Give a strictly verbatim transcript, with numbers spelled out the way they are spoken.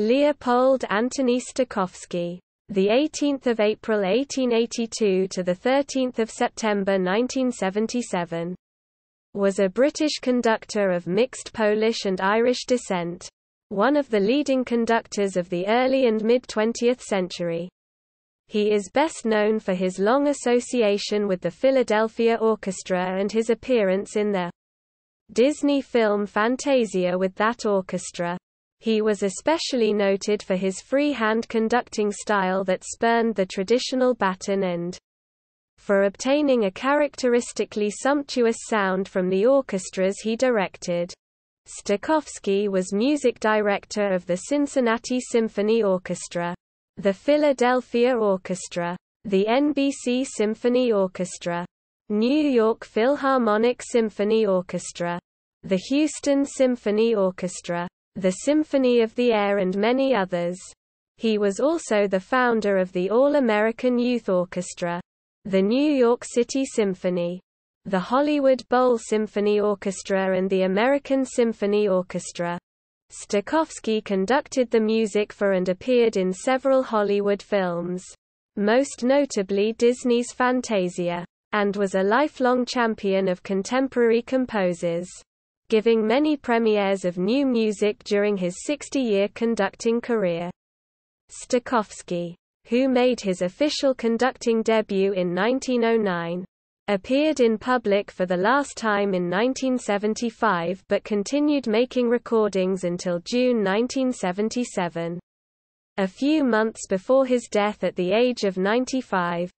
Leopold Anthony Stokowski, the eighteenth of April eighteen eighty-two to the thirteenth of September nineteen seventy-seven, was a British conductor of mixed Polish and Irish descent, one of the leading conductors of the early and mid-twentieth century. He is best known for his long association with the Philadelphia Orchestra and his appearance in the Disney film Fantasia with that orchestra. He was especially noted for his freehand conducting style that spurned the traditional baton and for obtaining a characteristically sumptuous sound from the orchestras he directed. Stokowski was music director of the Cincinnati Symphony Orchestra, the Philadelphia Orchestra, the N B C Symphony Orchestra, New York Philharmonic Symphony Orchestra, the Houston Symphony Orchestra, the Symphony of the Air, and many others. He was also the founder of the All-American Youth Orchestra, the New York City Symphony, the Hollywood Bowl Symphony Orchestra, and the American Symphony Orchestra. Stokowski conducted the music for and appeared in several Hollywood films, most notably Disney's Fantasia, and was a lifelong champion of contemporary composers, giving many premieres of new music during his sixty-year conducting career. Stokowski, who made his official conducting debut in nineteen oh nine, appeared in public for the last time in nineteen seventy-five but continued making recordings until June nineteen seventy-seven. A few months before his death at the age of ninety-five,